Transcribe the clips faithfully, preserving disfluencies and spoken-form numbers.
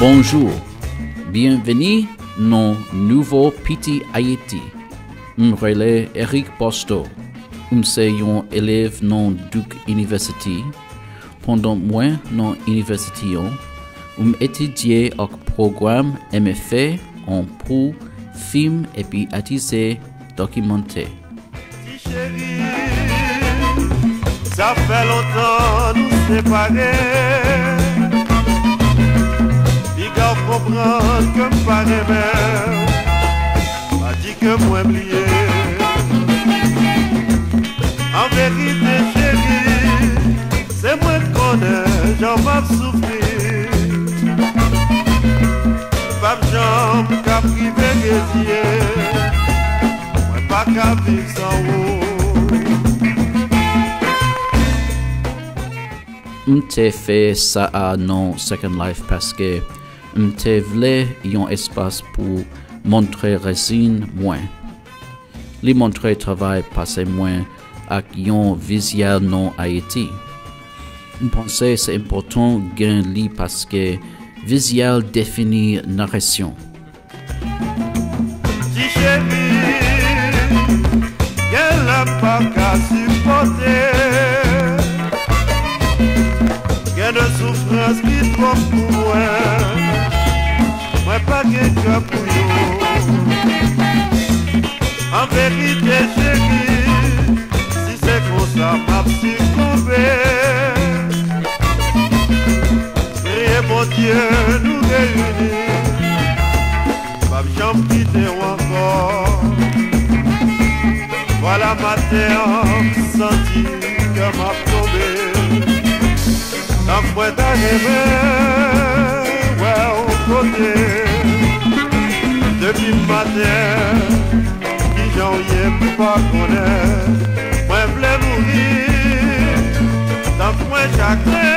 Bonjour, bienvenue dans Nouvo Piti Ayiti. Je m'appelle Eric Barstow. Je suis un élève dans Duke University. Pendant moi dans l'université, je étudiais au programme M F A en pour film et puis artistes documentés. Ça fait longtemps nous séparer. Il faut comprendre que par aimer, m'a dit que moi oublier. En vérité, chérie, c'est moi qui connais, j'en vais souffrir. Pas de jambes qu'à priver les yeux, moi pas qu'à vivre sans vous. M'te fait ça à non Second Life parce que m'te voulait un espace pour montrer résine moins. Les montrer travail passé moins avec un visuel non Haïti. Je pensais c'est important gain li parce que visuel définit narration. De souffrance qui trop pour moi, moi pas quelqu'un pour nous. En vérité, chérie, si c'est comme ça, m'a succombé. Priez mon Dieu, nous réunis, pas de jambes qui t'aient encore. Voilà ma terre, senti que m'a tombé. La foi d'arriver, ouais, au côté. Depuis le matin, qui j'en y ai plus pas connaître. Moi, je voulais mourir, dans le coin chacun.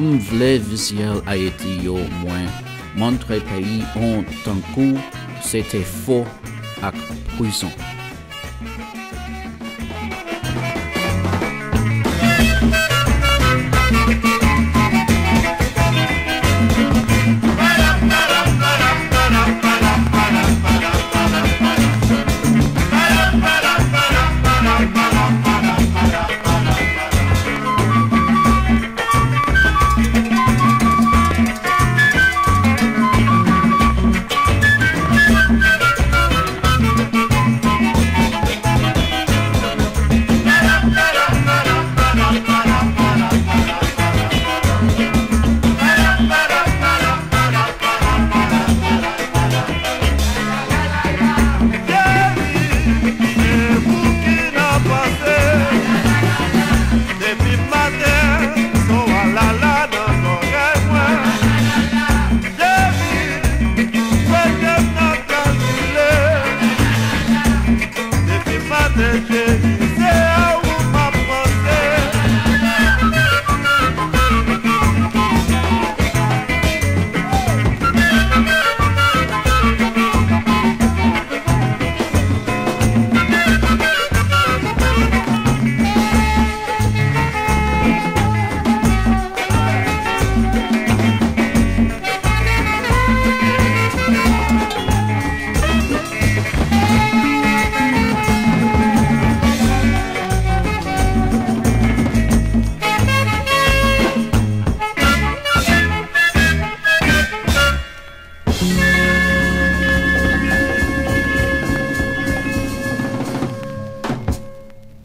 on vle visye Haïti yo mwen. Montre peyi on tankou, c'était faux ak prison.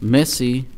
Merci.